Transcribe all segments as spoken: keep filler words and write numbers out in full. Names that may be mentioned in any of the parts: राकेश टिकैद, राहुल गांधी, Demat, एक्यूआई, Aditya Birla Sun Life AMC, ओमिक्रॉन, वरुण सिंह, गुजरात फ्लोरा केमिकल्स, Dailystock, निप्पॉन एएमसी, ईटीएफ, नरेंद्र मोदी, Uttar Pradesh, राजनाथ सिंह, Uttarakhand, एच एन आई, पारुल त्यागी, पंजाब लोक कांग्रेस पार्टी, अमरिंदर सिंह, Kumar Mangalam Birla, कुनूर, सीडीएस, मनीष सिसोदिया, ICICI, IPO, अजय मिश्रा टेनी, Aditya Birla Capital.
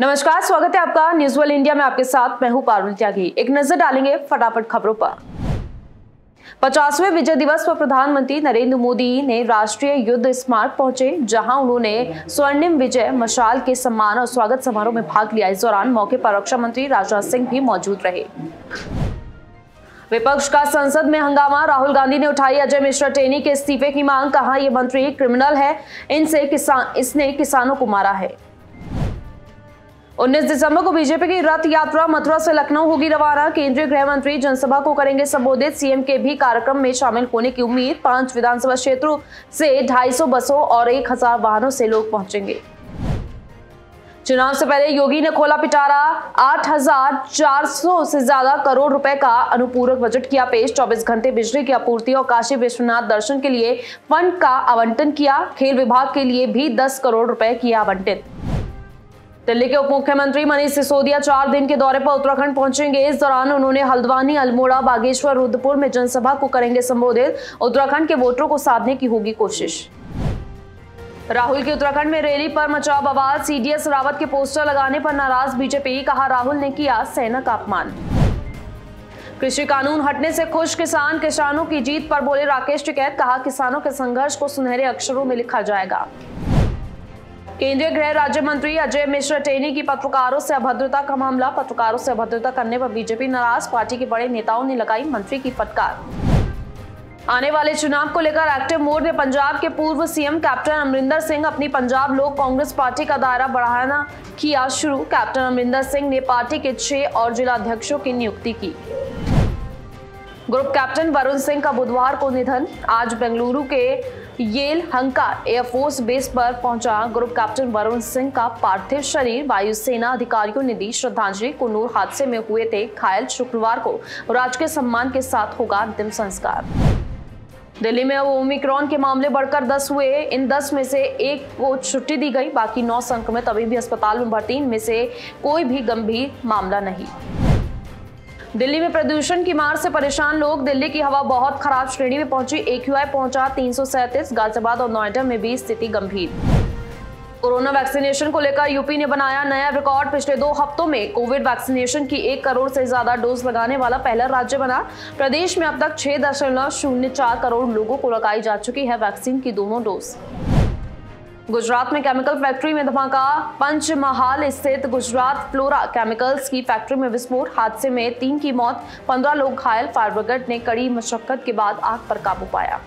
नमस्कार, स्वागत है आपका न्यूज़ वर्ल्ड इंडिया में। आपके साथ मैं हूं पारुल त्यागी। एक नजर डालेंगे फटाफट खबरों पर। पचासवें विजय दिवस पर प्रधानमंत्री नरेंद्र मोदी ने राष्ट्रीय युद्ध स्मारक पहुंचे, जहां उन्होंने स्वर्णिम विजय मशाल के सम्मान और स्वागत समारोह में भाग लिया। इस दौरान मौके पर रक्षा मंत्री राजनाथ सिंह भी मौजूद रहे। विपक्ष का संसद में हंगामा, राहुल गांधी ने उठाई अजय मिश्रा टेनी के इस्तीफे की मांग। कहा ये मंत्री क्रिमिनल है, इनसे किसान इसने किसानों को मारा है। उन्नीस दिसंबर को बीजेपी की रथ यात्रा मथुरा से लखनऊ होगी रवाना। केंद्रीय गृह मंत्री जनसभा को करेंगे संबोधित। सीएम के भी कार्यक्रम में शामिल होने की उम्मीद। पांच विधानसभा क्षेत्रों से ढाई सौ बसों और एक हजार वाहनों से लोग पहुंचेंगे। चुनाव से पहले योगी ने खोला पिटारा, आठ हजार चार सौ से ज्यादा करोड़ रुपए का अनुपूरक बजट किया पेश। चौबीस घंटे बिजली की आपूर्ति और काशी विश्वनाथ दर्शन के लिए फंड का आवंटन किया। खेल विभाग के लिए भी दस करोड़ रुपए किया आवंटित। दिल्ली के उप मुख्यमंत्री मनीष सिसोदिया चार दिन के दौरे पर उत्तराखंड पहुंचेंगे। इस दौरान उन्होंने हल्द्वानी, अल्मोड़ा, बागेश्वर, रुद्रपुर में जनसभा को करेंगे संबोधित। उत्तराखंड के वोटरों को साधने की होगी कोशिश। राहुल की उत्तराखंड में रैली पर मचा बवाल, सीडीएस रावत के पोस्टर लगाने पर नाराज बीजेपी। कहा राहुल ने किया सेना का अपमान। कृषि कानून हटने से खुश किसान, किसानों की जीत पर बोले राकेश टिकैद। कहा किसानों के संघर्ष को सुनहरे अक्षरों में लिखा जाएगा। केंद्रीय गृह राज्य मंत्री अजय मिश्रा टेनी की पत्रकारों से अभद्रता का मामला। पत्रकारों से अभद्रता करने पर बीजेपी नाराज, पार्टी के बड़े नेताओं ने लगाई मंत्री की फटकार। आने वाले चुनाव को लेकर एक्टिव मोड में पंजाब के पूर्व सीएम कैप्टन अमरिंदर सिंह। अपनी पंजाब लोक कांग्रेस पार्टी का दायरा बढ़ाना किया शुरू। कैप्टन अमरिंदर सिंह ने पार्टी के छह और जिलाध्यक्षों की नियुक्ति की। ग्रुप कैप्टन वरुण सिंह का बुधवार को निधन। आज बेंगलुरु के येल हंका एयरफोर्स बेस पर पहुंचा ग्रुप कैप्टन वरुण सिंह का पार्थिव शरीर। वायुसेना अधिकारियों ने दी श्रद्धांजलि। कुनूर हादसे में हुए थे घायल। शुक्रवार को राजकीय सम्मान के साथ होगा अंतिम संस्कार। दिल्ली में ओमिक्रॉन के मामले बढ़कर दस हुए। इन दस में से एक को छुट्टी दी गई, बाकी नौ संक्रमित अभी भी अस्पताल में भर्ती। इनमें से कोई भी गंभीर मामला नहीं। दिल्ली में प्रदूषण की मार से परेशान लोग, दिल्ली की हवा बहुत खराब श्रेणी में पहुंची। एक्यूआई पहुंचा तीन सौ सैंतीस। गाजियाबाद और नोएडा में भी स्थिति गंभीर। कोरोना वैक्सीनेशन को लेकर यूपी ने बनाया नया रिकॉर्ड। पिछले दो हफ्तों में कोविड वैक्सीनेशन की एक करोड़ से ज्यादा डोज लगाने वाला पहला राज्य बना। प्रदेश में अब तक छह दशमलव शून्य चार करोड़ लोगों को लगाई जा चुकी है वैक्सीन की दोनों डोज। गुजरात में केमिकल फैक्ट्री में धमाका। पंचमहाल स्थित गुजरात फ्लोरा केमिकल्स की फैक्ट्री में विस्फोट। हादसे में तीन की मौत, पंद्रह लोग घायल। फायर ब्रिगेड ने कड़ी मशक्कत के बाद आग पर काबू पाया।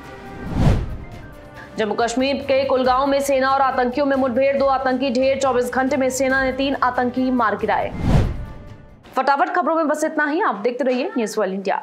जम्मू कश्मीर के कुलगांव में सेना और आतंकियों में मुठभेड़, दो आतंकी ढेर। चौबीस घंटे में सेना ने तीन आतंकी मार गिराए। फटाफट खबरों में बस इतना ही। आप देखते रहिए न्यूज़ वर्ल्ड इंडिया।